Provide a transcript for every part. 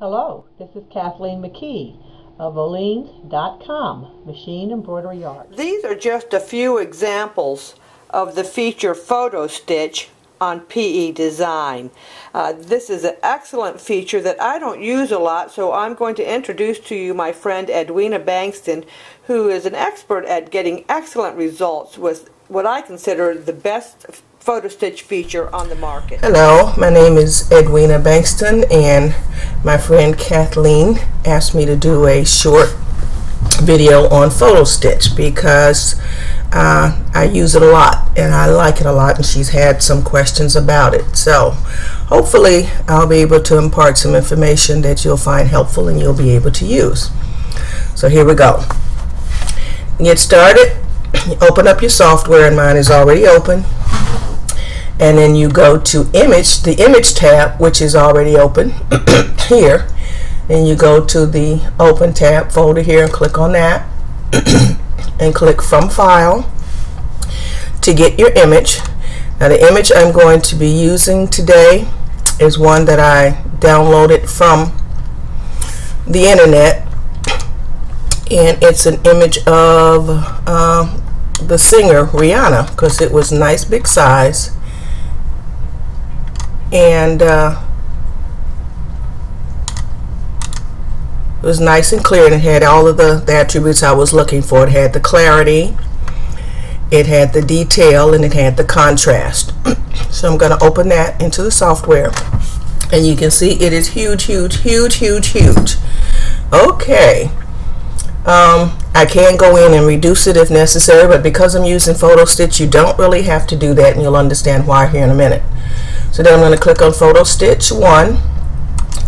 Hello, this is Kathleen McKee of OleensEmbroidery.com, Machine Embroidery Art. These are just a few examples of the feature Photo Stitch on PE Design. This is an excellent feature that I don't use a lot, so I'm going to introduce to you my friend Edwina Bankston, who is an expert at getting excellent results with what I consider the best Photo Stitch feature on the market. Hello, my name is Edwina Bankston, and my friend Kathleen asked me to do a short video on Photo Stitch because I use it a lot and I like it a lot, and she's had some questions about it. So hopefully I'll be able to impart some information that you'll find helpful and you'll be able to use. So here we go. Get started. You open up your software, and mine is already open. And then you go to Image, the Image tab, which is already open here. And you go to the Open tab folder here and click on that. And click From File to get your image. Now, the image I'm going to be using today is one that I downloaded from the internet. And it's an image of the singer Rihanna, because it was nice big size. And it was nice and clear, and it had all of the attributes I was looking for. It had the clarity, it had the detail, and it had the contrast. So I'm going to open that into the software, and you can see it is huge, huge, huge, huge, huge. Okay. I can go in and reduce it if necessary, but because I'm using Photo Stitch, you don't really have to do that, and you'll understand why here in a minute. So then I'm going to click on Photo Stitch 1,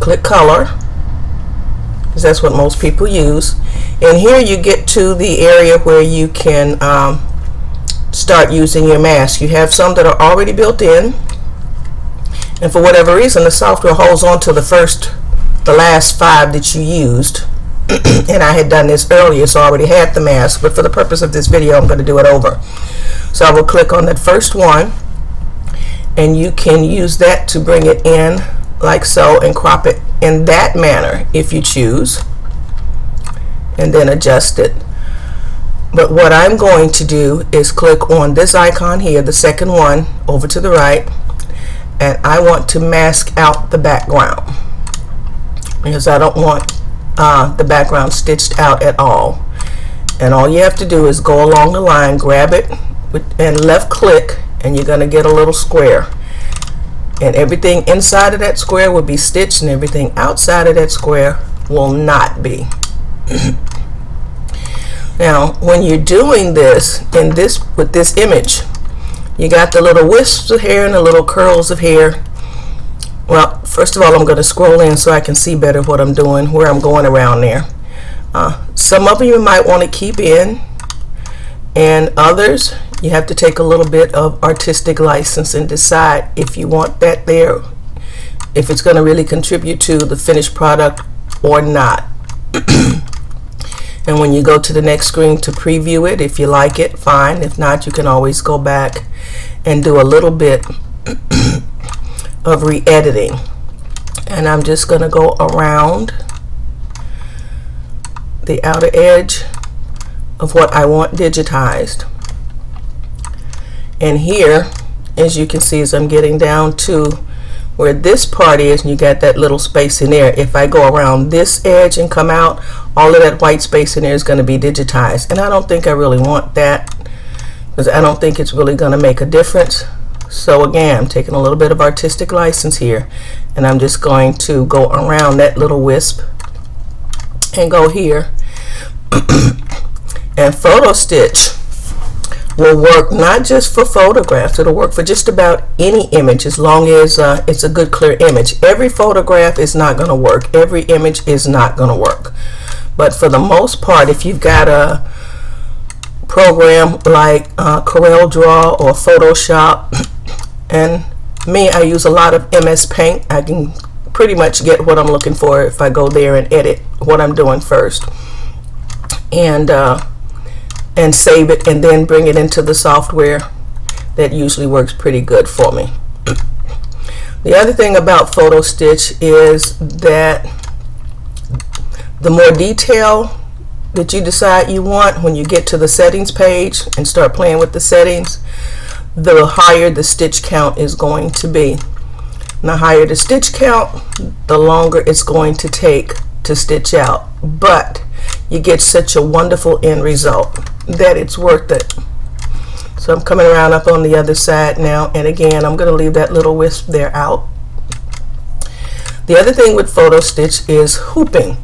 click Color, because that's what most people use. And here you get to the area where you can start using your mask. You have some that are already built in, and for whatever reason the software holds on to the last 5 that you used. And I had done this earlier, so I already had the mask, but for the purpose of this video I'm going to do it over. So I will click on that first one, and you can use that to bring it in like so and crop it in that manner if you choose, and then adjust it. But what I'm going to do is click on this icon here, the second one over to the right, and I want to mask out the background because I don't want the background stitched out at all. And all you have to do is go along the line, grab it and left click, and you're going to get a little square, and everything inside of that square will be stitched and everything outside of that square will not be. Now, when you're doing this with this image, you got the little wisps of hair and the little curls of hair. Well, first of all, I'm going to scroll in so I can see better what I'm doing, where I'm going around there. Some of you might want to keep in, and others you have to take a little bit of artistic license and decide if you want that there, if it's going to really contribute to the finished product or not. And when you go to the next screen to preview it, if you like it, fine. If not, you can always go back and do a little bit of re-editing. And I'm just going to go around the outer edge of what I want digitized. And here, as you can see, as I'm getting down to where this part is, and you got that little space in there, if I go around this edge and come out, all of that white space in there is going to be digitized, and I don't think I really want that because I don't think it's really going to make a difference. So again, I'm taking a little bit of artistic license here, and I'm just going to go around that little wisp and go here. And Photo Stitch will work not just for photographs, it'll work for just about any image as long as it's a good clear image. Every photograph is not going to work, every image is not going to work, but for the most part, if you've got a program like CorelDRAW or Photoshop, and me, I use a lot of MS Paint. I can pretty much get what I'm looking for if I go there and edit what I'm doing first, and save it, and then bring it into the software. That usually works pretty good for me. The other thing about Photo Stitch is that The more detail that you decide you want, when you get to the settings page and start playing with the settings, the higher the stitch count is going to be. And the higher the stitch count, the longer it's going to take to stitch out, but you get such a wonderful end result that it's worth it. So I'm coming around up on the other side now, and again I'm going to leave that little wisp there out. The other thing with Photo Stitch is hooping.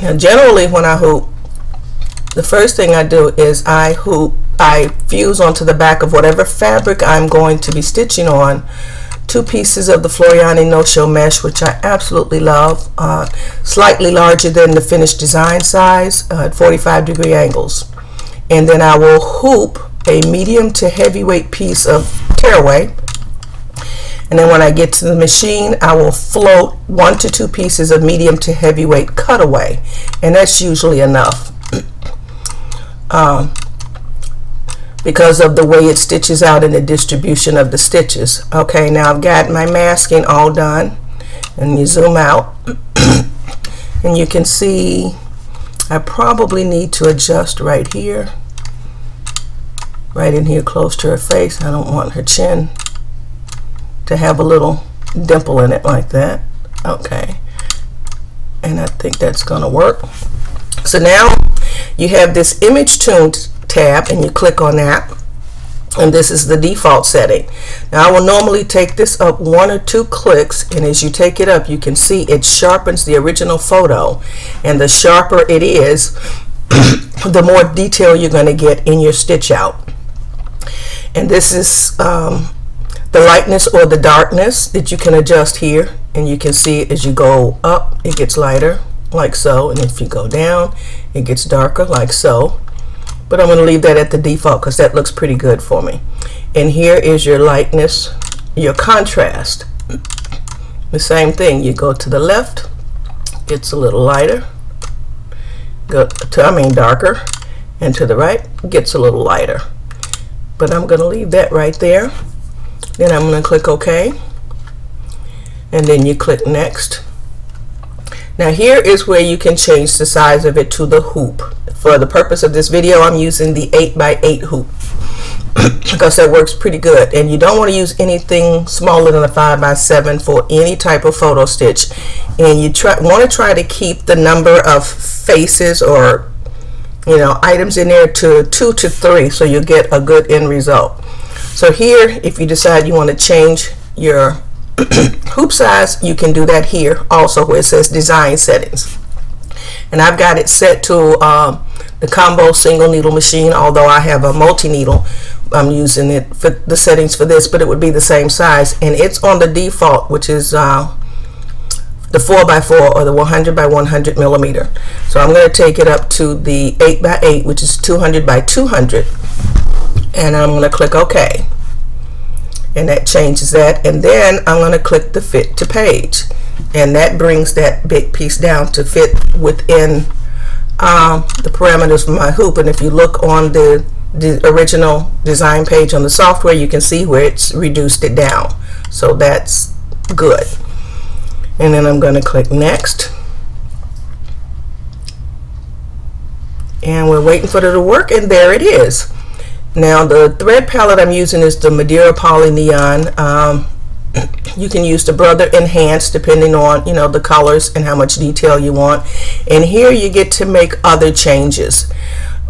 Now generally when I hoop, the first thing I do is I fuse onto the back of whatever fabric I'm going to be stitching on two pieces of the Floriani no-show mesh, which I absolutely love, slightly larger than the finished design size at 45-degree angles. And then I will hoop a medium to heavyweight piece of tearaway, and then when I get to the machine I will float 1 to 2 pieces of medium to heavyweight cutaway, and that's usually enough. Because of the way it stitches out and the distribution of the stitches. Okay, now I've got my masking all done, and you zoom out and you can see I probably need to adjust right here, right in here close to her face. I don't want her chin to have a little dimple in it like that. Okay, and I think that's gonna work. So now you have this image tuned tab, and you click on that, and this is the default setting. Now I will normally take this up 1 or 2 clicks, and as you take it up you can see it sharpens the original photo, and the sharper it is the more detail you're going to get in your stitch out. And this is the lightness or the darkness that you can adjust here, and you can see as you go up it gets lighter like so, and if you go down it gets darker like so. But I'm going to leave that at the default because that looks pretty good for me. And here is your lightness, your contrast. The same thing, you go to the left, gets a little lighter, go to, I mean darker, and to the right, gets a little lighter. But I'm going to leave that right there. Then I'm going to click OK, and then you click Next. Now here is where you can change the size of it to the hoop. For the purpose of this video I'm using the 8x8 hoop because that works pretty good, and you don't want to use anything smaller than a 5x7 for any type of photo stitch, and you want to try to keep the number of faces or, you know, items in there to 2 to 3 so you get a good end result. So here, if you decide you want to change your hoop size, you can do that here also where it says design settings, and I've got it set to the combo single needle machine, although I have a multi-needle. I'm using it for the settings for this, but it would be the same size, and it's on the default, which is the 4x4 or the 100 by 100 millimeter. So I'm going to take it up to the 8x8, which is 200 by 200, and I'm going to click OK, and that changes that. And then I'm going to click the fit to page, and that brings that big piece down to fit within the parameters of my hoop. And if you look on the original design page on the software, you can see where it's reduced it down, so that's good. And then I'm going to click Next, and we're waiting for it to work, and there it is. Now the thread palette I'm using is the Madeira Poly Neon. You can use the Brother Enhance depending on, you know, the colors and how much detail you want. And here you get to make other changes.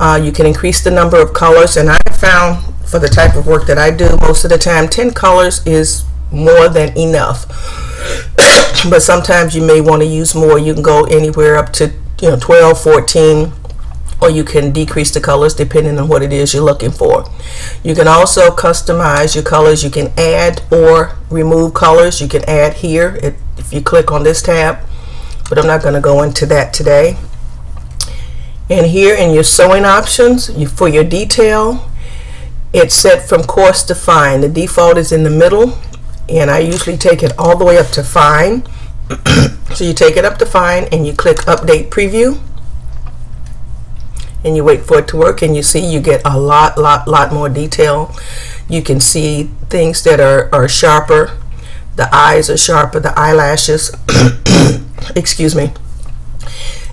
You can increase the number of colors, and I found for the type of work that I do most of the time 10 colors is more than enough. But sometimes you may want to use more. You can go anywhere up to, you know, 12, 14, or you can decrease the colors depending on what it is you're looking for. You can also customize your colors. You can add or remove colors. You can add here if you click on this tab, but I'm not going to go into that today. And here in your sewing options, for your detail, it's set from coarse to fine. The default is in the middle, and I usually take it all the way up to fine. So you take it up to fine and you click update preview, and you wait for it to work, and you see you get a lot more detail. You can see things that are sharper. The eyes are sharper, the eyelashes excuse me,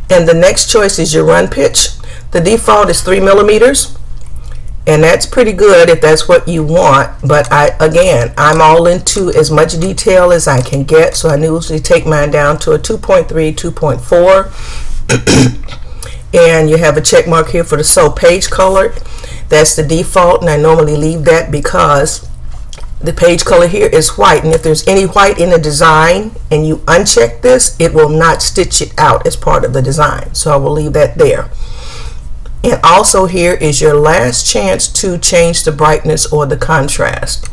And the next choice is your run pitch. The default is 3 millimeters, and that's pretty good if that's what you want, but I'm all into as much detail as I can get, so I usually take mine down to a 2.3, 2.4. And you have a check mark here for the so page color. That's the default, and I normally leave that because the page color here is white, and if there's any white in the design and you uncheck this, it will not stitch it out as part of the design, so I will leave that there. And also here is your last chance to change the brightness or the contrast.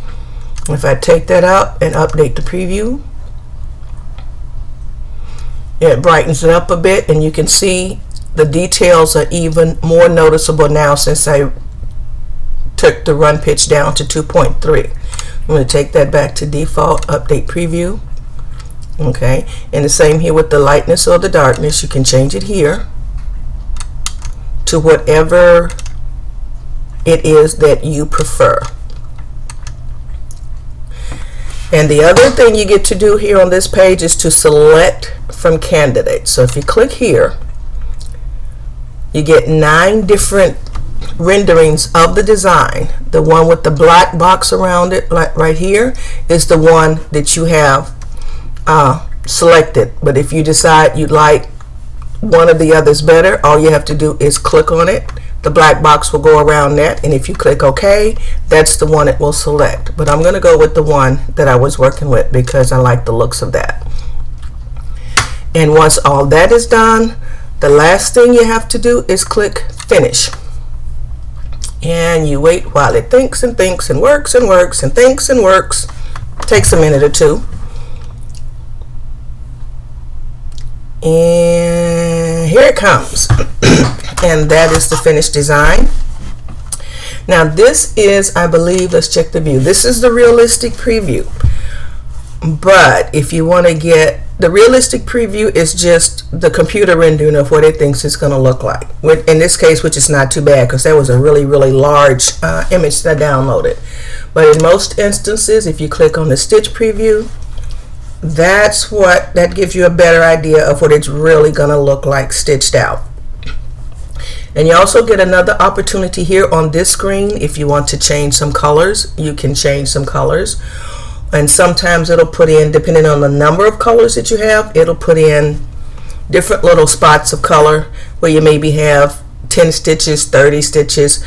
If I take that out and update the preview, it brightens it up a bit, and you can see the details are even more noticeable now since I took the run pitch down to 2.3. I'm going to take that back to default, update preview. Okay, and the same here with the lightness or the darkness. You can change it here to whatever it is that you prefer. And the other thing you get to do here on this page is to select from candidates. So if you click here, you get 9 different renderings of the design. The one with the black box around it, like right here, is the one that you have selected. But if you decide you like one of the others better, all you have to do is click on it. The black box will go around that, and if you click OK, that's the one it will select. But I'm going to go with the one that I was working with because I like the looks of that. And once all that is done, the last thing you have to do is click finish, and you wait while it thinks and thinks and works and works and thinks and works. Takes a minute or two, and here it comes. And that is the finished design. Now this is, I believe, let's check the view, this is the realistic preview. But if you want to get the realistic preview, is just the computer rendering of what it thinks it's going to look like. In this case, which is not too bad because that was a really, really large image that I downloaded. But in most instances, if you click on the stitch preview, that's what, that gives you a better idea of what it's really going to look like stitched out. And you also get another opportunity here on this screen. If you want to change some colors, you can change some colors. And sometimes it'll put in, depending on the number of colors that you have, it'll put in different little spots of color where you maybe have 10 stitches, 30 stitches,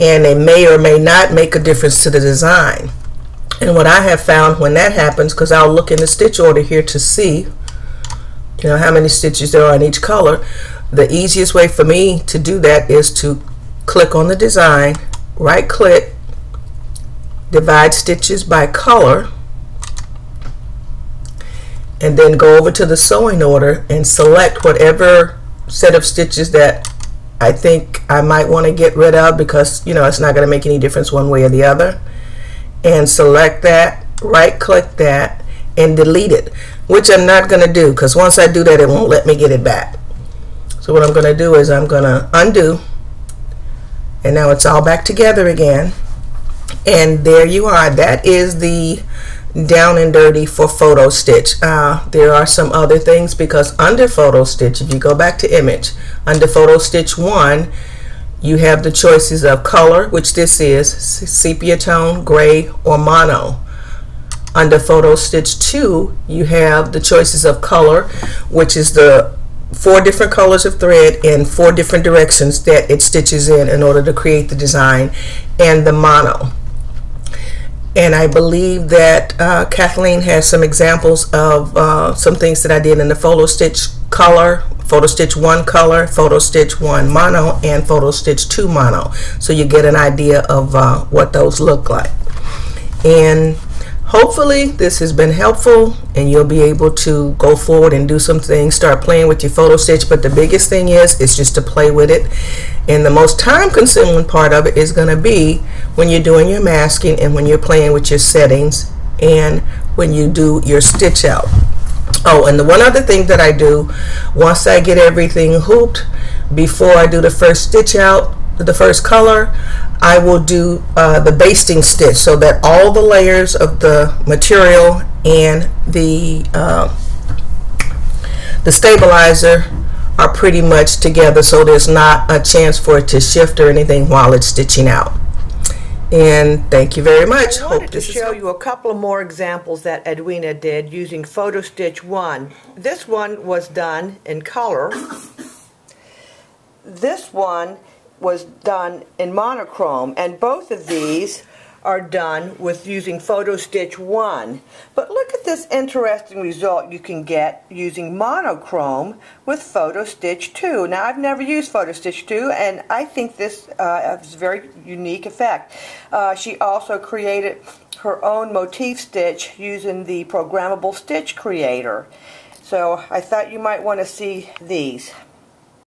and they may or may not make a difference to the design. And what I have found when that happens, because I'll look in the stitch order here to see, you know, how many stitches there are in each color, the easiest way for me to do that is to click on the design, right click, divide stitches by color, and then go over to the sewing order and select whatever set of stitches that I think I might want to get rid of because, you know, it's not going to make any difference one way or the other. And select that, right click that, and delete it, which I'm not going to do because once I do that, it won't let me get it back. So what I'm going to do is I'm going to undo, and now it's all back together again. And there you are. That is the down and dirty for Photo Stitch. There are some other things because under Photo Stitch, if you go back to image, under Photo Stitch 1, you have the choices of color, which this is sepia tone, gray, or mono. Under Photo Stitch 2, you have the choices of color, which is the 4 different colors of thread in 4 different directions that it stitches in order to create the design, and the mono. And I believe that Kathleen has some examples of some things that I did in the Photo Stitch color, Photo Stitch 1 color, Photo Stitch 1 mono, and Photo Stitch 2 mono. So you get an idea of what those look like. And hopefully this has been helpful, and you'll be able to go forward and do some things, start playing with your Photo Stitch. But the biggest thing is just to play with it. And the most time-consuming part of it is going to be when you're doing your masking and when you're playing with your settings and when you do your stitch out. Oh, and the one other thing that I do, once I get everything hooped, before I do the first stitch out, the first color, I will do the basting stitch so that all the layers of the material and the stabilizer are pretty much together, so there's not a chance for it to shift or anything while it's stitching out. And thank you very much. I wanted to show you a couple of more examples that Edwina did using Photo Stitch 1. This one was done in color. This one was done in monochrome, and both of these are done with using Photo Stitch 1. But look at this interesting result you can get using monochrome with Photo Stitch 2. Now, I've never used Photo Stitch 2, and I think this is a very unique effect. She also created her own motif stitch using the programmable stitch creator. So I thought you might want to see these.